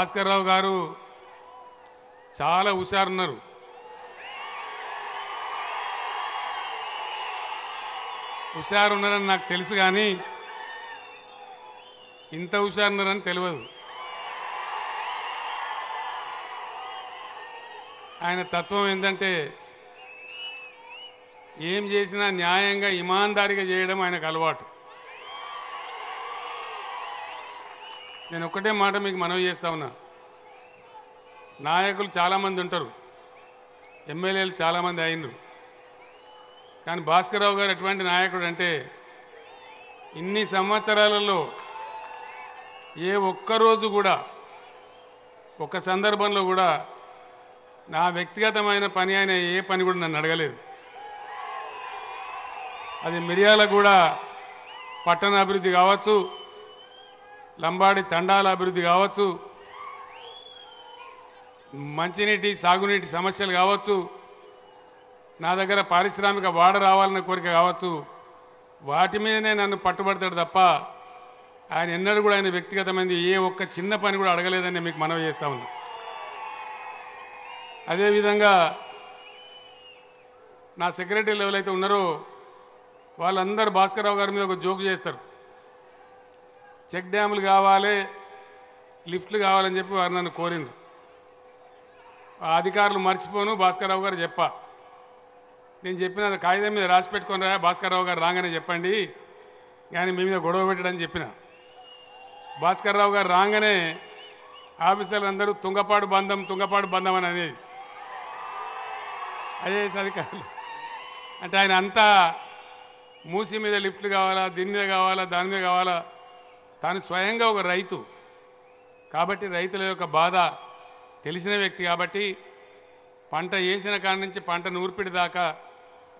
భాస్కర్ రావు గారు చాలా హుషారున్నారు. హుషారున్నారని నాకు తెలుసు కానీ ఇంత హుషారున్నారని తెలియదు. ఆయన తత్వం ఏంటంటే ఏం చేసినా న్యాయంగా ఇమాందారిగా చేయడం ఆయనకు అలవాటు. నేను ఒక్కటే మాట మీకు మనవి చేస్తా ఉన్నా, నాయకులు చాలామంది ఉంటారు, ఎమ్మెల్యేలు చాలామంది అయినరు, కానీ భాస్కర్ రావు గారు ఎటువంటి నాయకుడు అంటే ఇన్ని సంవత్సరాలలో ఏ ఒక్కరోజు కూడా ఒక్క సందర్భంలో కూడా నా వ్యక్తిగతమైన పని ఆయన ఏ పని కూడా నన్ను అడగలేదు. అది మిర్యాలగూడ పట్టణ అభివృద్ధి కావచ్చు, లంబాడి తండాల అభివృద్ధి కావచ్చు, మంచినీటి సాగునీటి సమస్యలు కావచ్చు, నా దగ్గర పారిశ్రామిక వాడ రావాలన్న కోరిక కావచ్చు, వాటి మీదనే నన్ను పట్టుబడతాడు తప్ప ఆయన ఎన్నడూ కూడా ఆయన వ్యక్తిగతమైనది ఏ ఒక్క చిన్న పని కూడా అడగలేదని మీకు మనవి చేస్తా ఉన్నా. అదేవిధంగా నా సెక్రటరీలు ఎవరైతే ఉన్నారో వాళ్ళందరూ భాస్కర్ రావు గారి మీద ఒక జోకు చేస్తారు, చెక్ డ్యాములు కావాలి లిఫ్ట్లు కావాలని చెప్పి వారు నన్ను కోరింది. ఆ అధికారులు మర్చిపోను భాస్కర్ రావు గారు చెప్పా, నేను చెప్పిన కాగితం మీద రాసి పెట్టుకుని రా, భాస్కర్ రావు గారు రాగానే చెప్పండి కానీ మీ మీద గొడవ పెట్టడని చెప్పిన. భాస్కర్ రావు గారు రాగానే ఆఫీసర్లు అందరూ తుంగపాడు బంధం అని అనేది ఐఏఎస్ అధికారులు అంటే ఆయన అంతా మూసి మీద లిఫ్ట్లు కావాలా, దీని మీద కావాలా, దాని మీద కావాలా. తాను స్వయంగా ఒక రైతు కాబట్టి రైతుల యొక్క బాధ తెలిసిన వ్యక్తి కాబట్టి పంట వేసిన కాడి నుంచి పంట నూర్పిడి దాకా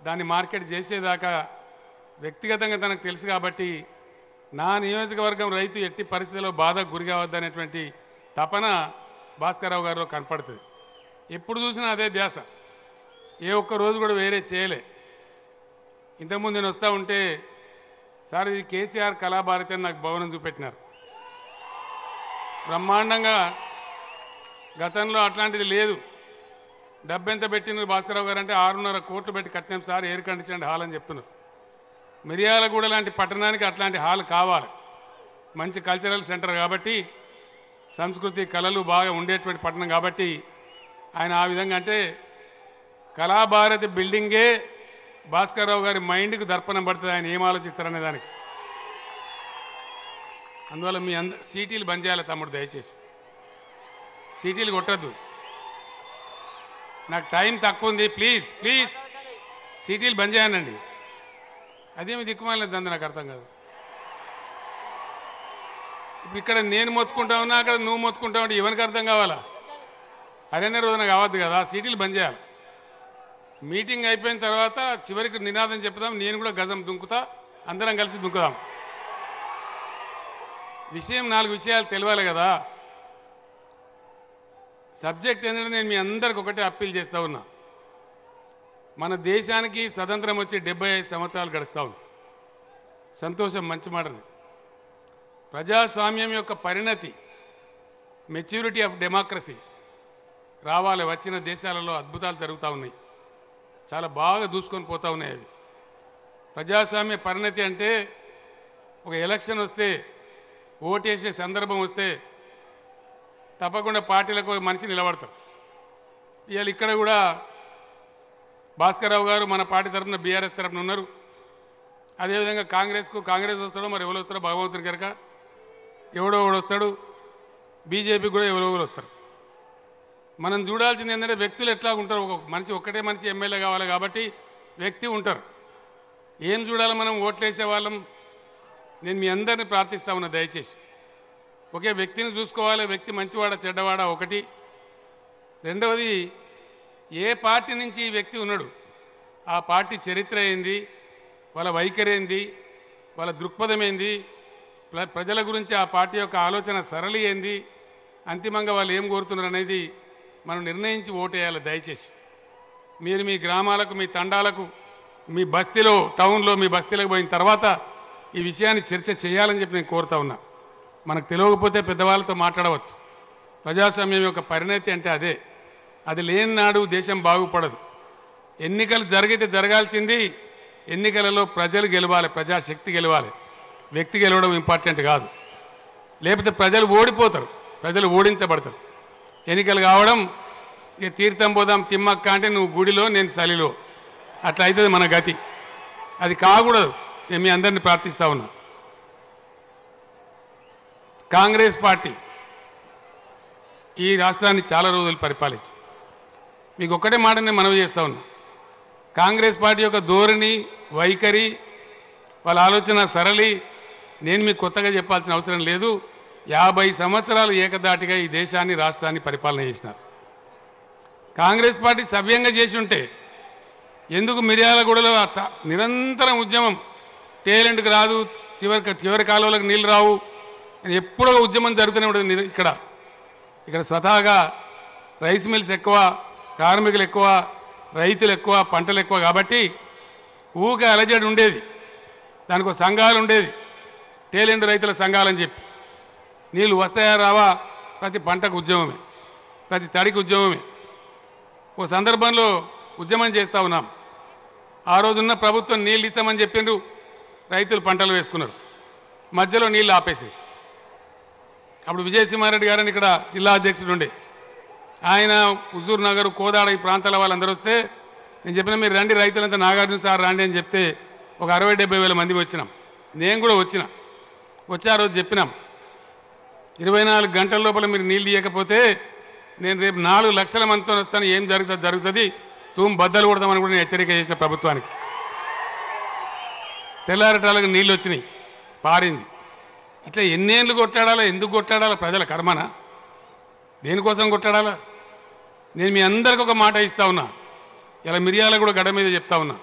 దాన్ని మార్కెట్ చేసేదాకా వ్యక్తిగతంగా తనకు తెలుసు కాబట్టి నా నియోజకవర్గం రైతు ఎట్టి పరిస్థితుల్లో బాధకు గురి కావద్దనేటువంటి తపన భాస్కర్ రావు గారిలో కనపడుతుంది. ఎప్పుడు చూసినా అదే ధ్యాస, ఏ ఒక్క రోజు కూడా వేరే చేయలే. ఇంతకుముందు నేను వస్తూ ఉంటే సార్ ఇది కేసీఆర్ కళాభారతి అని నాకు భవనం చూపెట్టినారు, బ్రహ్మాండంగా, గతంలో అట్లాంటిది లేదు. డబ్బెంత పెట్టిన భాస్కర్ రావు గారు అంటే 6.5 కోట్లు పెట్టి కట్టినాం సార్ ఎయిర్ కండిషన్ హాల్ అని చెప్తున్నారు. మిర్యాలగూడ లాంటి పట్టణానికి అట్లాంటి హాల్ కావాలి, మంచి కల్చరల్ సెంటర్ కాబట్టి, సంస్కృతి కళలు బాగా ఉండేటువంటి పట్టణం కాబట్టి ఆయన ఆ విధంగా అంటే కళాభారతి బిల్డింగే భాస్కర్ రావు గారి మైండ్కు దర్పణం పడుతుంది ఆయన ఏం ఆలోచిస్తారనే దానికి. అందువల్ల మీ సీటీలు బంద్ చేయాలి తమ్ముడు, దయచేసి సీటీలు కొట్టద్దు. నాకు టైం తక్కువ ఉంది, ప్లీజ్ సీటీలు బంద్ చేయనండి. అదేమి దిక్కుమాలేదు అందు నాకు అర్థం కాదు. ఇప్పుడు ఇక్కడ నేను మొత్తుకుంటా ఉన్నా, అక్కడ నువ్వు మొత్తుకుంటా ఉంటే ఎవరికి అర్థం కావాలా? అదనే రోజున కావద్దు కదా, సీటీలు బంద్ చేయాలి. మీటింగ్ అయిపోయిన తర్వాత చివరికి నినాదం చెప్తాం, నేను కూడా గజం దుంకుతా, అందరం కలిసి దుంకుదాం. విషయం 4 విషయాలు తెలియాలి కదా. సబ్జెక్ట్ ఏంటంటే నేను మీ అందరికి ఒకటే అప్పీల్ చేస్తూ ఉన్నా, మన దేశానికి స్వతంత్రం వచ్చి 75 సంవత్సరాలు గడుస్తూ ఉంది. సంతోషం, మంచి మాటది. ప్రజాస్వామ్యం యొక్క పరిణతి, మెచ్యూరిటీ ఆఫ్ డెమోక్రసీ రావాలి. వచ్చిన దేశాలలో అద్భుతాలు జరుగుతూ ఉన్నాయి, చాలా బాగా దూసుకొని పోతూ ఉన్నాయి అవి. ప్రజాస్వామ్య పరిణతి అంటే ఒక ఎలక్షన్ వస్తే, ఓటేసే సందర్భం వస్తే తప్పకుండా పార్టీలకు మనిషి నిలబడతాం. ఇవాళ ఇక్కడ కూడా భాస్కర్ రావు గారు మన పార్టీ తరఫున, బీఆర్ఎస్ తరఫున ఉన్నారు. అదేవిధంగా కాంగ్రెస్ వస్తాడో మరి ఎవరు వస్తారో భగవంతుని కనుక, ఎవడో ఎవడు వస్తాడు. బీజేపీకి కూడా ఎవరో ఎవరు వస్తారు. మనం చూడాల్సింది ఏంటంటే వ్యక్తులు ఎట్లా ఉంటారు. ఒక మనిషి, ఒక్కటే మనిషి ఎమ్మెల్యే కావాలి కాబట్టి వ్యక్తి ఉంటారు. ఏం చూడాలి మనం? ఓట్లేసే వాళ్ళం. నేను మీ అందరినీ ప్రార్థిస్తా ఉన్నా, దయచేసి ఒకే వ్యక్తిని చూసుకోవాలి. వ్యక్తి మంచివాడా చెడ్డవాడా ఒకటి. రెండవది, ఏ పార్టీ నుంచి ఈ వ్యక్తి ఉన్నాడు, ఆ పార్టీ చరిత్ర ఏంది, వాళ్ళ వైఖరి ఏంది, వాళ్ళ దృక్పథం ఏంది, ప్రజల గురించి ఆ పార్టీ యొక్క ఆలోచన సరళి ఏంది, అంతిమంగా వాళ్ళు ఏం కోరుతున్నారు అనేది మనం నిర్ణయించి ఓటేయాలి. దయచేసి మీరు మీ గ్రామాలకు, మీ తండాలకు, మీ బస్తీలో, టౌన్లో మీ బస్తీలకు పోయిన తర్వాత ఈ విషయాన్ని చర్చ చేయాలని చెప్పి నేను కోరుతా ఉన్నా. మనకు తెలియకపోతే పెద్దవాళ్ళతో మాట్లాడవచ్చు, ప్రజాస్వామ్యం యొక్క పరిణతి అంటే అదే. అది లేని నాడు దేశం బాగుపడదు. ఎన్నికలు జరిగితే జరగాల్సింది, ఎన్నికలలో ప్రజలు గెలవాలి, ప్రజాశక్తి గెలవాలి. వ్యక్తి గెలవడం ఇంపార్టెంట్ కాదు. లేకపోతే ప్రజలు ఓడిపోతారు, ప్రజలు ఓడించబడతారు. ఎన్నికలు కావడం ఇక తీర్థం పోదాం తిమ్మక్క అంటే నువ్వు గుడిలో నేను సలిలో, అట్లా అవుతుంది మన గతి. అది కాకూడదు. నేను మీ అందరినీ ప్రార్థిస్తా ఉన్నా. కాంగ్రెస్ పార్టీ ఈ రాష్ట్రాన్ని చాలా రోజులు పరిపాలించింది. మీకు ఒక్కటే మాట నేను మనవి చేస్తా ఉన్నా. కాంగ్రెస్ పార్టీ యొక్క ధోరణి, వైఖరి, వాళ్ళ ఆలోచన సరళి నేను మీకు కొత్తగా చెప్పాల్సిన అవసరం లేదు. 50 సంవత్సరాలు ఏకదాటిగా ఈ దేశాన్ని, రాష్ట్రాన్ని పరిపాలన చేసినారు. కాంగ్రెస్ పార్టీ సవ్యంగా చేసి ఉంటే ఎందుకు మిర్యాలగూడలో నిరంతరం ఉద్యమం, టేలెంట్కి రాదు, చివరి కాలువలకు నీళ్ళు రావు, ఎప్పుడో ఉద్యమం జరుగుతూనే ఉంటుంది. ఇక్కడ స్వతహాగా రైస్ మిల్స్ ఎక్కువ, కార్మికులు ఎక్కువ, రైతులు ఎక్కువ, పంటలు ఎక్కువ కాబట్టి ఊక అలజడి ఉండేది. దానికి సంఘాలు ఉండేది, టేలెంట్ రైతుల సంఘాలని చెప్పి. నీళ్ళు వస్తాయా రావా ప్రతి పంటకు ఉద్యమమే, ప్రతి తడికి ఉద్యమమే. ఓ సందర్భంలో ఉద్యమం చేస్తూ ఉన్నాం. ఆ రోజున్న ప్రభుత్వం నీళ్ళు ఇస్తామని చెప్పిండ్రు, రైతులు పంటలు వేసుకున్నారు, మధ్యలో నీళ్ళు ఆపేసి. అప్పుడు విజయసింహారెడ్డి గారని ఇక్కడ జిల్లా అధ్యక్షుడు ఉండే ఆయన, హుజూర్ నగర్, కోదాడ ఈ ప్రాంతాల వాళ్ళందరూ వస్తే నేను చెప్పిన మీరు రండి రైతులంతా, నాగార్జున సార్ రండి అని చెప్తే ఒక 60-70 వేల మంది వచ్చినాం. నేను కూడా వచ్చి ఆ రోజు చెప్పినాం, 24 గంటల లోపల మీరు నీళ్ళు ఇవ్వకపోతే నేను రేపు 4 లక్షల మందితో వస్తాను, ఏం జరుగుతుంది తూము బద్దలు కొడతామని కూడా నేను హెచ్చరిక చేసిన ప్రభుత్వానికి. తెల్లారటాలకు నీళ్ళు వచ్చినాయి, పారింది. ఇట్లా ఎన్నేళ్ళు కొట్లాడాలా, ఎందుకు కొట్లాడాలా, ప్రజల కర్మనా, దేనికోసం కొట్లాడాలా? నేను మీ అందరికీ ఒక మాట ఇస్తా ఉన్నా, ఇలా మిర్యాలగూడ గడ మీద చెప్తా ఉన్నా.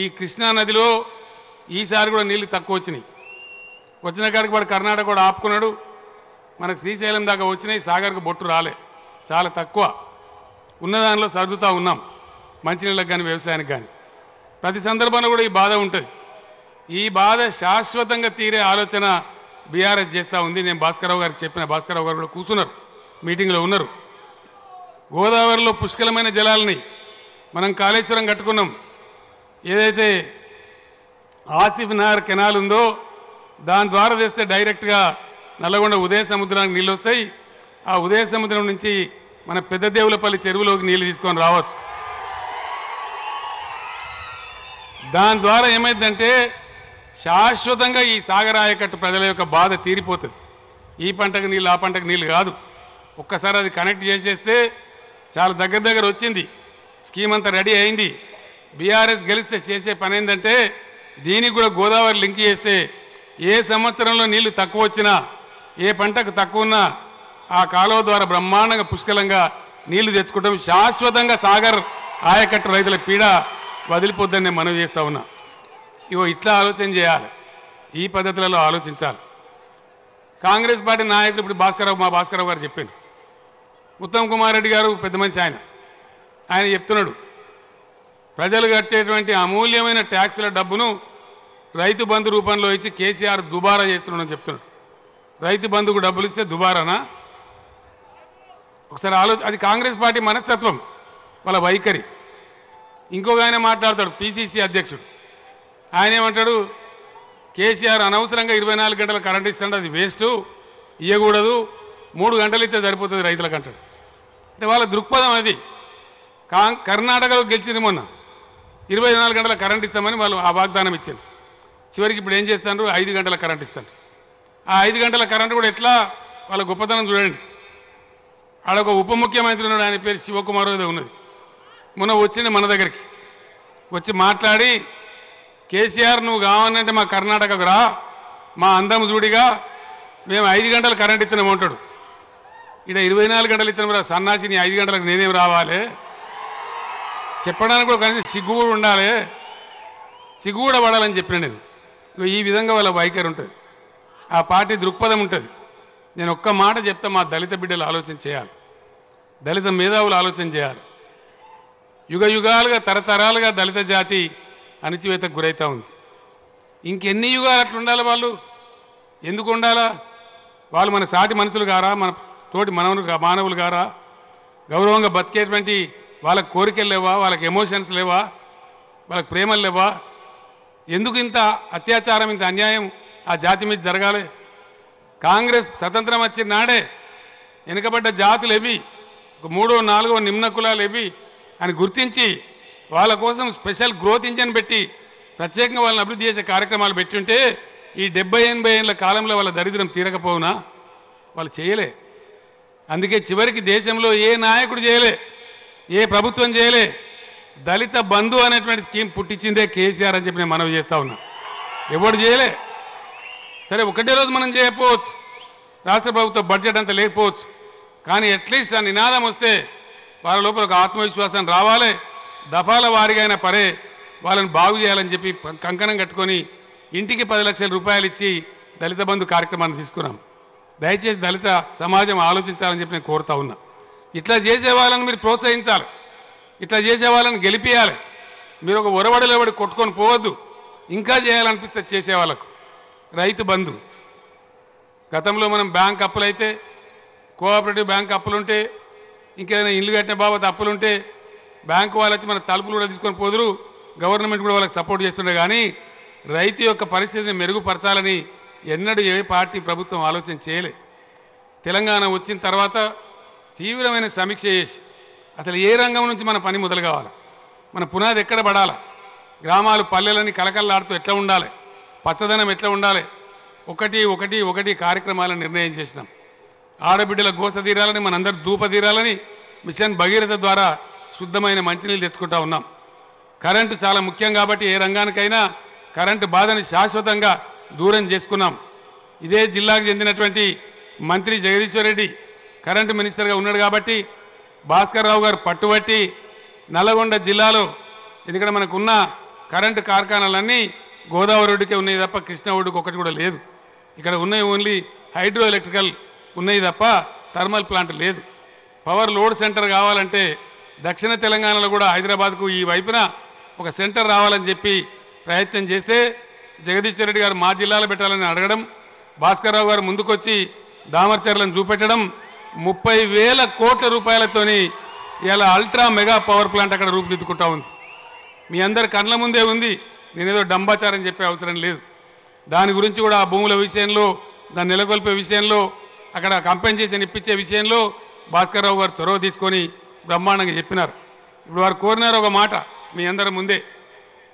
ఈ కృష్ణానదిలో ఈసారి కూడా నీళ్లు తక్కువ వచ్చినాయి. వచ్చిన కాడికి వాడు కర్ణాటక కూడా ఆపుకున్నాడు. మనకు శ్రీశైలం దాకా వచ్చినాయి, సాగర్కు బొట్టు రాలే, చాలా తక్కువ. ఉన్నదానిలో సర్దుతూ ఉన్నాం, మంచినీళ్ళకి కానీ వ్యవసాయానికి కానీ. ప్రతి సందర్భంలో కూడా ఈ బాధ ఉంటుంది. ఈ బాధ శాశ్వతంగా తీరే ఆలోచన బీఆర్ఎస్ చేస్తూ ఉంది. నేను భాస్కర్రావు గారికి చెప్పిన, భాస్కర్రావు గారు కూడా కూర్చున్నారు, మీటింగ్లో ఉన్నారు. గోదావరిలో పుష్కలమైన జలాలని మనం కాళేశ్వరం కట్టుకున్నాం. ఏదైతే ఆసిఫ్ నహర్ కెనాల్ ఉందో దాని ద్వారా తెస్తే డైరెక్ట్గా నల్లగొండ ఉదయ సముద్రానికి నీళ్ళు వస్తాయి. ఆ ఉదయ సముద్రం నుంచి మన పెద్దదేవులపల్లి చెరువులోకి నీళ్లు తీసుకొని రావచ్చు. దాని ద్వారా ఏమైందంటే శాశ్వతంగా ఈ సాగరాయకట్టు ప్రజల యొక్క బాధ తీరిపోతుంది. ఈ పంటకు నీళ్ళు, ఆ పంటకు నీళ్ళు కాదు. ఒక్కసారి అది కనెక్ట్ చేసేస్తే చాలా దగ్గర వచ్చింది, స్కీమ్ అంతా రెడీ అయింది. బీఆర్ఎస్ గెలిస్తే చేసే పని ఏంటంటే దీనికి కూడా గోదావరి లింక్ చేస్తే ఏ సంవత్సరంలో నీళ్లు తక్కువ వచ్చినా, ఏ పంటకు తక్కువ ఉన్నా ఆ కాలువ ద్వారా బ్రహ్మాండంగా పుష్కలంగా నీళ్లు తెచ్చుకుంటాం. శాశ్వతంగా సాగర్ ఆయకట్టు రైతుల పీడ వదిలిపోద్దని నేను మనవి చేస్తా ఉన్నా. ఇవో ఇట్లా ఆలోచన చేయాలి, ఈ పద్ధతులలో ఆలోచించాలి. కాంగ్రెస్ పార్టీ నాయకులు ఇప్పుడు మా భాస్కర్రావు గారు చెప్పారు, ఉత్తమ్ కుమార్ రెడ్డి గారు పెద్ద మనిషి, ఆయన చెప్తున్నాడు ప్రజలు కట్టేటువంటి అమూల్యమైన ట్యాక్సుల డబ్బును రైతు బంధు రూపంలో ఇచ్చి కేసీఆర్ దుబారా చేస్తున్నాడని చెప్తున్నాడు. రైతు బంధుకు డబ్బులు ఇస్తే దుబారానా? ఒకసారి అది కాంగ్రెస్ పార్టీ మనస్తత్వం, వాళ్ళ వైఖరి. ఇంకొక ఆయన మాట్లాడతాడు, పీసీసీ అధ్యక్షుడు, ఆయన ఏమంటాడు, కేసీఆర్ అనవసరంగా 24 గంటలు కరెంట్ ఇస్తాడు, అది వేస్ట్, ఇవ్వకూడదు, 3 గంటలు ఇస్తే సరిపోతుంది రైతులకు అంటాడు. అంటే వాళ్ళ దృక్పథం అది. కర్ణాటకలో గెలిచింది మొన్న 24 గంటల కరెంట్ ఇస్తామని వాళ్ళు ఆ వాగ్దానం ఇచ్చింది. చివరికి ఇప్పుడు ఏం చేస్తాడు, 5 గంటల కరెంట్ ఇస్తాడు. ఆ 5 గంటల కరెంట్ కూడా ఎట్లా, వాళ్ళ గొప్పతనం చూడండి. ఆడొక ఉప ముఖ్యమంత్రి ఉన్నాడు, ఆయన పేరు శివకుమార్ ఏదో ఉన్నది, మొన్న వచ్చింది మన దగ్గరికి, వచ్చి మాట్లాడి కేసీఆర్ నువ్వు కావాలంటే మా కర్ణాటకకు రా, మా అందం జూడిగా మేము 5 గంటలు కరెంట్ ఇస్తున్నామంటాడు. ఇక్కడ 24 గంటలు ఇస్తున్నాం రా సన్నాసి, నీ 5 గంటలకు నేనేం రావాలి? చెప్పడానికి కూడా కనీసం సిగ్గు కూడా ఉండాలి, సిగ్గు కూడా పడాలని చెప్పిన నేను. ఈ విధంగా వాళ్ళ వైఖరి ఉంటుంది, ఆ పార్టీ దృక్పథం ఉంటుంది. నేను ఒక్క మాట చెప్తా, మా దళిత బిడ్డలు ఆలోచన చేయాలి, దళిత మేధావులు ఆలోచన చేయాలి. యుగ యుగాలుగా తరతరాలుగా దళిత జాతి అణచివేతకు గురవుతూ ఉంది. ఇంకెన్ని యుగాలు అట్లా ఉండాలి? వాళ్ళు ఎందుకు ఉండాలా? వాళ్ళు మన సాటి మనుషులు కారా? మన తోటి మానవులు గారా గౌరవంగా బతికేటువంటి వాళ్ళ కోరికలు లేవా, వాళ్ళకి ఎమోషన్స్ లేవా, వాళ్ళకి ప్రేమలు లేవా? ఎందుకు ఇంత అత్యాచారం ఇంత అన్యాయం ఆ జాతి మీద జరగాలి? కాంగ్రెస్ స్వతంత్రం వచ్చి నాడే వెనుకబడ్డ జాతులు ఏవి, మూడో నాలుగో నిమ్న కులాలు ఏవి అని గుర్తించి వాళ్ళ కోసం స్పెషల్ గ్రోత్ ఇంజన్ పెట్టి ప్రత్యేకంగా వాళ్ళని అభివృద్ధి చేసే కార్యక్రమాలు పెట్టుంటే ఈ 70-80 ఏళ్ళ కాలంలో వాళ్ళ దరిద్రం తీరకపోవునా? వాళ్ళు చేయలే. అందుకే చివరికి దేశంలో ఏ నాయకుడు చేయలే, ఏ ప్రభుత్వం చేయలే. దళిత బంధు అనేటువంటి స్కీమ్ పుట్టించిందే కేసీఆర్ అని చెప్పి నేను మనవి చేస్తా ఉన్నా. ఎవరు చేయలే. సరే, ఒకటే రోజు మనం చేయకపోవచ్చు, రాష్ట్ర ప్రభుత్వ బడ్జెట్ అంతా లేకపోవచ్చు, కానీ అట్లీస్ట్ ఆ నినాదం వస్తే వాళ్ళ లోపల ఒక ఆత్మవిశ్వాసం రావాలి. దఫాల వారిగా పరే వాళ్ళని బాగు చేయాలని చెప్పి కంకణం కట్టుకొని ఇంటికి 10 లక్షల రూపాయలు ఇచ్చి దళిత బంధు కార్యక్రమాన్ని తీసుకున్నాం. దయచేసి దళిత సమాజం ఆలోచించాలని చెప్పి నేను కోరుతా ఉన్నా. ఇట్లా చేసే వాళ్ళని మీరు ప్రోత్సహించాలి, ఇట్లా చేసే వాళ్ళని గెలిపియాలి. మీరు ఒక ఒరవడలేవడి కొట్టుకొని పోవద్దు. ఇంకా చేయాలనిపిస్తే చేసే వాళ్ళకు రైతు బంధు. గతంలో మనం బ్యాంక్ అప్పులైతే, కోఆపరేటివ్ బ్యాంక్ అప్పులుంటే, ఇంకేదైనా ఇల్లు కట్టిన బాబత్ అప్పులుంటే బ్యాంకు వాళ్ళు వచ్చి మన తలుపులు కూడా తీసుకొని పోదురు, గవర్నమెంట్ కూడా వాళ్ళకి సపోర్ట్ చేస్తుండే. కానీ రైతు యొక్క పరిస్థితిని మెరుగుపరచాలని ఎన్నడూ ఏ పార్టీ ప్రభుత్వం ఆలోచన చేయలే. తెలంగాణ వచ్చిన తర్వాత తీవ్రమైన సమీక్ష చేసి అసలు ఏ రంగం నుంచి మన పని మొదలు కావాలి, మన పునాది ఎక్కడ పడాలి, గ్రామాలు పల్లెలని కలకల్లాడుతూ ఎట్లా ఉండాలి, పచ్చదనం ఎట్లా ఉండాలి, ఒకటి ఒకటి ఒకటి కార్యక్రమాలను నిర్ణయం చేసినాం. ఆడబిడ్డల గోస తీరాలని, మనందరూ దూప తీరాలని మిషన్ భగీరథ ద్వారా శుద్ధమైన మంచినీళ్ళు తెచ్చుకుంటా ఉన్నాం. కరెంటు చాలా ముఖ్యం కాబట్టి ఏ రంగానికైనా కరెంటు బాధని శాశ్వతంగా దూరం చేసుకున్నాం. ఇదే జిల్లాకు చెందినటువంటి మంత్రి జగదీశ్వర్ రెడ్డి కరెంటు మినిస్టర్గా ఉన్నాడు కాబట్టి భాస్కర్ రావు గారు పట్టుబట్టి నల్లగొండ జిల్లాలో, ఎందుకంటే మనకున్న కరెంటు కార్ఖానాలన్నీ గోదావరి ఒడ్డుకే ఉన్నాయి తప్ప కృష్ణా ఒడ్డుకు ఒకటి కూడా లేదు. ఇక్కడ ఉన్నాయి ఓన్లీ హైడ్రో ఎలక్ట్రికల్ ఉన్నాయి తప్ప థర్మల్ ప్లాంట్ లేదు. పవర్ లోడ్ సెంటర్ కావాలంటే దక్షిణ తెలంగాణలో కూడా హైదరాబాద్కు ఈ వైపున ఒక సెంటర్ రావాలని చెప్పి ప్రయత్నం చేస్తే జగదీశ్వర్ రెడ్డి గారు మా జిల్లాలో పెట్టాలని అడగడం, భాస్కర్ రావు గారు ముందుకొచ్చి దామర్చర్లను చూపెట్టడం, 30,000 కోట్ల రూపాయలతోని ఇలా అల్ట్రా మెగా పవర్ ప్లాంట్ అక్కడ రూపుదిద్దుకుంటా ఉంది. మీ అందరి కళ్ళ ముందే ఉంది, నేనేదో డంబాచారం చెప్పే అవసరం లేదు. దాని గురించి కూడా ఆ భూముల విషయంలో, దాన్ని నెలకొల్పే విషయంలో, అక్కడ కంపెన్సేషన్ ఇప్పించే విషయంలో భాస్కర్ రావు గారు చొరవ తీసుకొని బ్రహ్మాండంగా చెప్పినారు. ఇప్పుడు వారు కోరినారు ఒక మాట, మీ అందరి ముందే,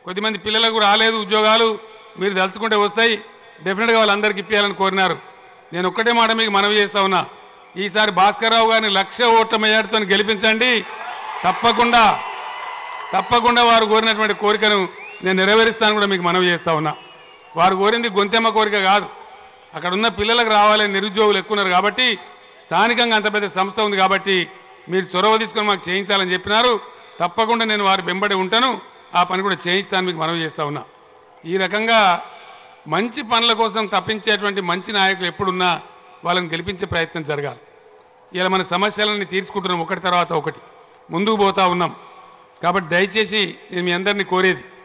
కొద్దిమంది పిల్లలకు రాలేదు ఉద్యోగాలు, మీరు తలుచుకుంటే వస్తాయి, డెఫినెట్గా వాళ్ళందరికీ ఇప్పించాలని కోరినారు. నేను ఒక్కటే మాట మీకు మనవి చేస్తా ఉన్నా, ఈసారి భాస్కర్ రావు గారిని 1,00,000 ఓట్ల మెజార్టీతో గెలిపించండి. తప్పకుండా తప్పకుండా వారు కోరినటువంటి కోరికను నేను నెరవేరుస్తాను కూడా మీకు మనవి చేస్తా ఉన్నా. వారు కోరింది గొంతెమ్మ కోరిక కాదు, అక్కడ ఉన్న పిల్లలకు రావాలని నిరుద్యోగులు ఎక్కున్నారు కాబట్టి, స్థానికంగా అంత పెద్ద సంస్థ ఉంది కాబట్టి మీరు చొరవ తీసుకొని మాకు చేయించాలని చెప్పినారు. తప్పకుండా నేను వారి వెంబడి ఉంటాను, ఆ పని కూడా చేయిస్తాను మీకు మనవి చేస్తా ఉన్నా. ఈ రకంగా మంచి పనుల కోసం తప్పించేటువంటి మంచి నాయకులు ఎప్పుడున్నా వాళ్ళని గెలిపించే ప్రయత్నం జరగాలి. ఇలా మన సమస్యలన్నీ తీర్చుకుంటున్నాం, ఒకటి తర్వాత ఒకటి ముందుకు పోతా ఉన్నాం. కాబట్టి దయచేసి నేను మీ అందరినీ కోరేది,